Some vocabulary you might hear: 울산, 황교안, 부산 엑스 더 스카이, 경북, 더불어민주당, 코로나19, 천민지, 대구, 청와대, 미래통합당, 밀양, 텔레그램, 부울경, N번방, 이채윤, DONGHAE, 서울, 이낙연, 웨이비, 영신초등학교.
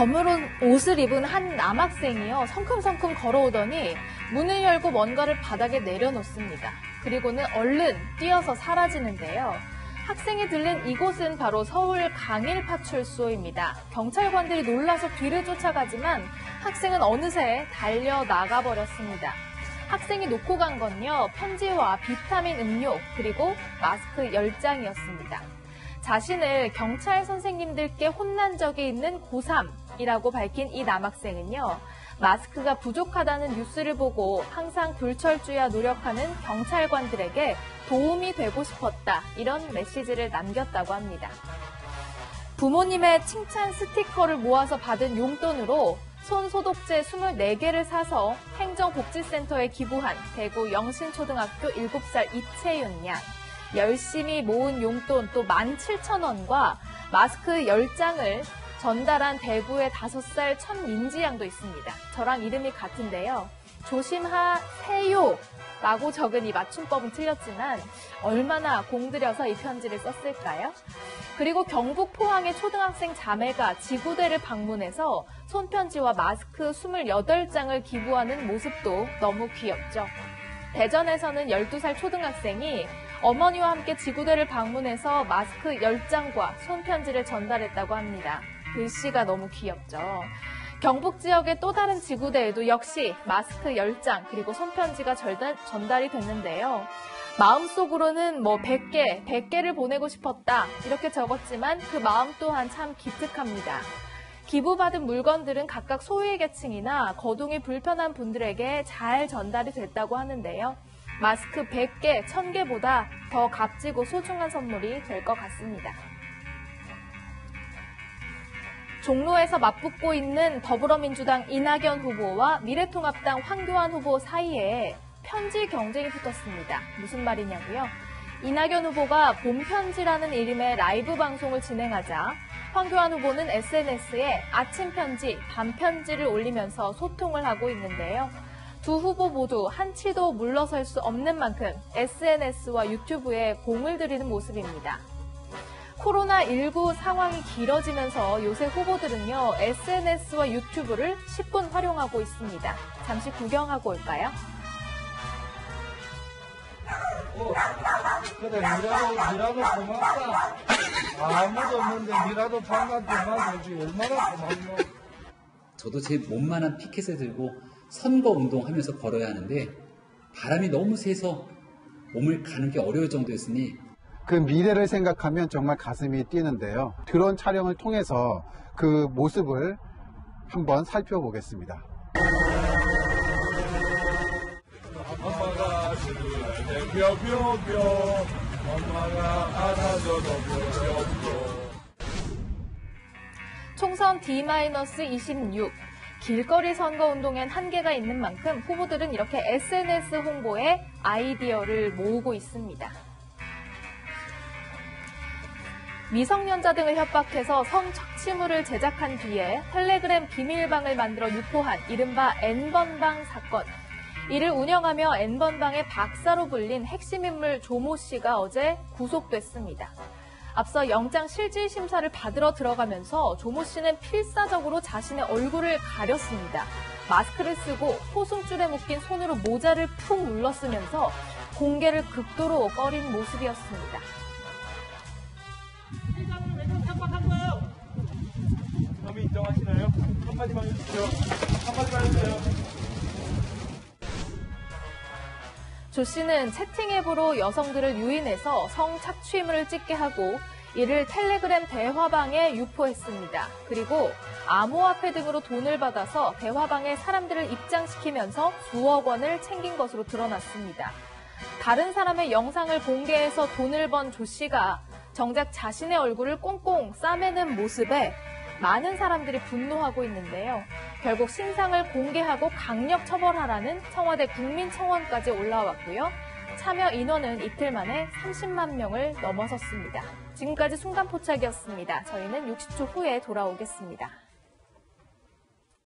검은 옷을 입은 한 남학생이요, 성큼성큼 걸어오더니 문을 열고 뭔가를 바닥에 내려놓습니다. 그리고는 얼른 뛰어서 사라지는데요. 학생이 들른 이곳은 바로 서울 강일파출소입니다. 경찰관들이 놀라서 뒤를 쫓아가지만 학생은 어느새 달려나가버렸습니다. 학생이 놓고 간 건요, 편지와 비타민 음료 그리고 마스크 10장이었습니다. 자신을 경찰 선생님들께 혼난 적이 있는 고3이라고 밝힌 이 남학생은요, 마스크가 부족하다는 뉴스를 보고 항상 불철주야 노력하는 경찰관들에게 도움이 되고 싶었다, 이런 메시지를 남겼다고 합니다. 부모님의 칭찬 스티커를 모아서 받은 용돈으로 손소독제 24개를 사서 행정복지센터에 기부한 대구 영신초등학교 7살 이채윤 양. 열심히 모은 용돈 또 17,000원과 마스크 10장을 전달한 대구의 5살 천민지 양도 있습니다. 저랑 이름이 같은데요. 조심하세요 라고 적은 이 맞춤법은 틀렸지만 얼마나 공들여서 이 편지를 썼을까요? 그리고 경북 포항의 초등학생 자매가 지구대를 방문해서 손편지와 마스크 28장을 기부하는 모습도 너무 귀엽죠. 대전에서는 12살 초등학생이 어머니와 함께 지구대를 방문해서 마스크 10장과 손편지를 전달했다고 합니다. 글씨가 너무 귀엽죠. 경북 지역의 또 다른 지구대에도 역시 마스크 10장 그리고 손편지가 전달이 됐는데요. 마음속으로는 100개를 보내고 싶었다 이렇게 적었지만 그 마음 또한 참 기특합니다. 기부받은 물건들은 각각 소외계층이나 거동이 불편한 분들에게 잘 전달이 됐다고 하는데요. 마스크 100개, 1000개보다 더 값지고 소중한 선물이 될 것 같습니다. 종로에서 맞붙고 있는 더불어민주당 이낙연 후보와 미래통합당 황교안 후보 사이에 편지 경쟁이 붙었습니다. 무슨 말이냐고요? 이낙연 후보가 봄편지라는 이름의 라이브 방송을 진행하자 황교안 후보는 SNS에 아침 편지, 밤 편지를 올리면서 소통을 하고 있는데요. 두 후보 모두 한치도 물러설 수 없는 만큼 SNS와 유튜브에 공을 들이는 모습입니다. 코로나19 상황이 길어지면서 요새 후보들은요, SNS와 유튜브를 10분 활용하고 있습니다. 잠시 구경하고 올까요? 그래, 미라도 고맙다. 아무도 없는데 미라도 반갑지만 아주 얼마나 고맙노. 저도 제 몸만한 피켓을 들고 선거운동 하면서 걸어야 하는데 바람이 너무 세서 몸을 가는 게 어려울 정도였으니 그 미래를 생각하면 정말 가슴이 뛰는데요. 드론 촬영을 통해서 그 모습을 한번 살펴보겠습니다. 엄마가 뾰뾰뾰 엄마가 안아줘도 총선 D-26 길거리 선거운동엔 한계가 있는 만큼 후보들은 이렇게 SNS 홍보에 아이디어를 모으고 있습니다. 미성년자 등을 협박해서 성착취물을 제작한 뒤에 텔레그램 비밀방을 만들어 유포한 이른바 N번방 사건. 이를 운영하며 N번방의 박사로 불린 핵심 인물 조모 씨가 어제 구속됐습니다. 앞서 영장 실질심사를 받으러 들어가면서 조모 씨는 필사적으로 자신의 얼굴을 가렸습니다. 마스크를 쓰고 호승줄에 묶인 손으로 모자를 푹 눌러쓰면서 공개를 극도로 꺼린 모습이었습니다. 범인 인정하시나요? 한마디만 해주세요. 한마디만 해주세요. 조 씨는 채팅 앱으로 여성들을 유인해서 성착취물을 찍게 하고 이를 텔레그램 대화방에 유포했습니다. 그리고 암호화폐 등으로 돈을 받아서 대화방에 사람들을 입장시키면서 수억 원을 챙긴 것으로 드러났습니다. 다른 사람의 영상을 공개해서 돈을 번 조 씨가 정작 자신의 얼굴을 꽁꽁 싸매는 모습에 많은 사람들이 분노하고 있는데요. 결국 신상을 공개하고 강력 처벌하라는 청와대 국민청원까지 올라왔고요. 참여 인원은 이틀 만에 30만 명을 넘어섰습니다. 지금까지 순간포착이었습니다. 저희는 60초 후에 돌아오겠습니다.